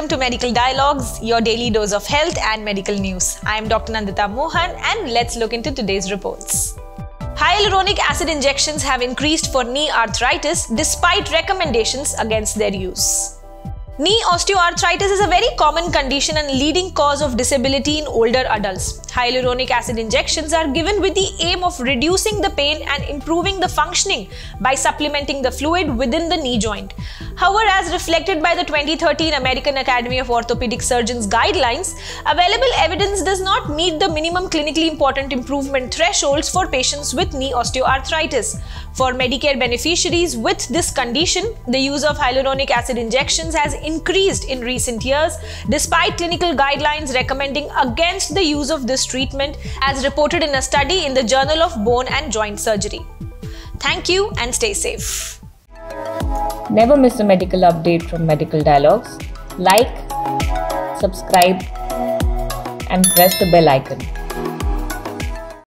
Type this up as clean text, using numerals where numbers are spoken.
Welcome to Medical Dialogues, your daily dose of health and medical news. I am Dr. Nandita Mohan and let's look into today's reports. Hyaluronic acid injections have increased for knee arthritis despite recommendations against their use. Knee osteoarthritis is a very common condition and leading cause of disability in older adults. Hyaluronic acid injections are given with the aim of reducing the pain and improving the functioning by supplementing the fluid within the knee joint. However, as reflected by the 2013 American Academy of Orthopedic Surgeons guidelines, available evidence does not meet the minimum clinically important improvement thresholds for patients with knee osteoarthritis. For Medicare beneficiaries with this condition, the use of hyaluronic acid injections has increased in recent years, despite clinical guidelines recommending against the use of this treatment, as reported in a study in the Journal of Bone and Joint Surgery. Thank you and stay safe. Never miss a medical update from Medical Dialogues. Like, subscribe, and press the bell icon.